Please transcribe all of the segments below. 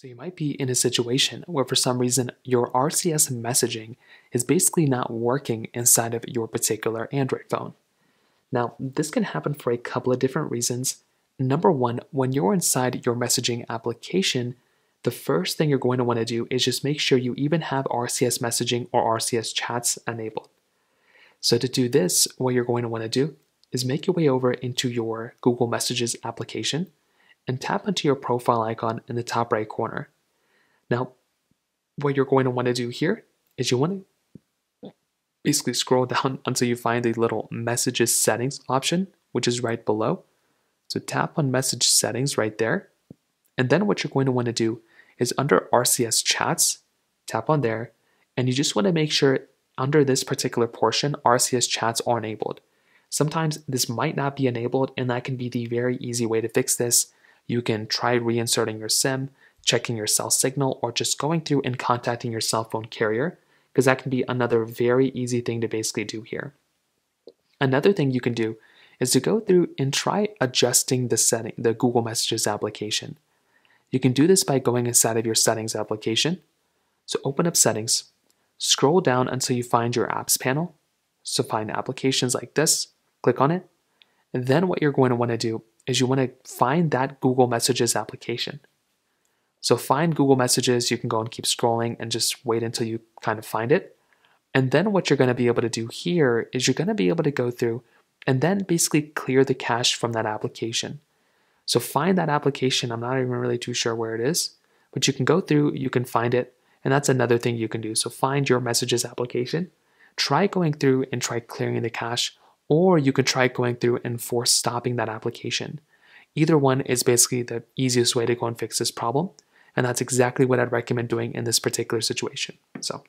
So you might be in a situation where for some reason your RCS messaging is basically not working inside of your particular Android phone. Now, this can happen for a couple of different reasons. Number one, when you're inside your messaging application, the first thing you're going to want to do is just make sure you even have RCS messaging or RCS chats enabled. So to do this, what you're going to want to do is make your way over into your Google Messages application and tap onto your profile icon in the top right corner. Now, what you're going to want to do here is you want to basically scroll down until you find the little Messages Settings option, which is right below. So tap on Message Settings right there. And then what you're going to want to do is under RCS Chats, tap on there, and you just want to make sure under this particular portion, RCS Chats are enabled. Sometimes this might not be enabled, and that can be the very easy way to fix this. You can try reinserting your SIM, checking your cell signal, or just going through and contacting your cell phone carrier, because that can be another very easy thing to basically do here. Another thing you can do is to go through and try adjusting the setting, the Google Messages application. You can do this by going inside of your Settings application. So open up Settings, scroll down until you find your Apps panel. So find applications like this, click on it, and then what you're going to want to do is you want to find that Google Messages application. So find Google Messages, you can go and keep scrolling and just wait until you kind of find it. And then what you're going to be able to do here is you're going to be able to go through and then basically clear the cache from that application. So find that application, I'm not even really too sure where it is, but you can go through, you can find it, and that's another thing you can do. So find your Messages application. Try going through and try clearing the cache, or you could try going through and force stopping that application. Either one is basically the easiest way to go and fix this problem, and that's exactly what I'd recommend doing in this particular situation. So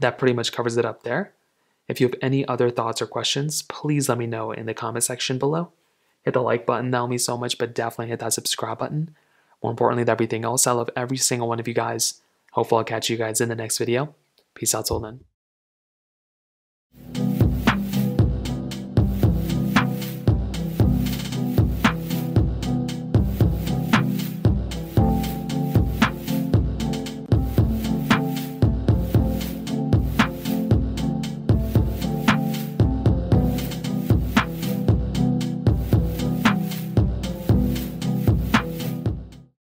that pretty much covers it up there. If you have any other thoughts or questions, please let me know in the comment section below. Hit the like button, that'll mean so much, but definitely hit that subscribe button. More importantly than everything else, I love every single one of you guys. Hopefully I'll catch you guys in the next video. Peace out till then.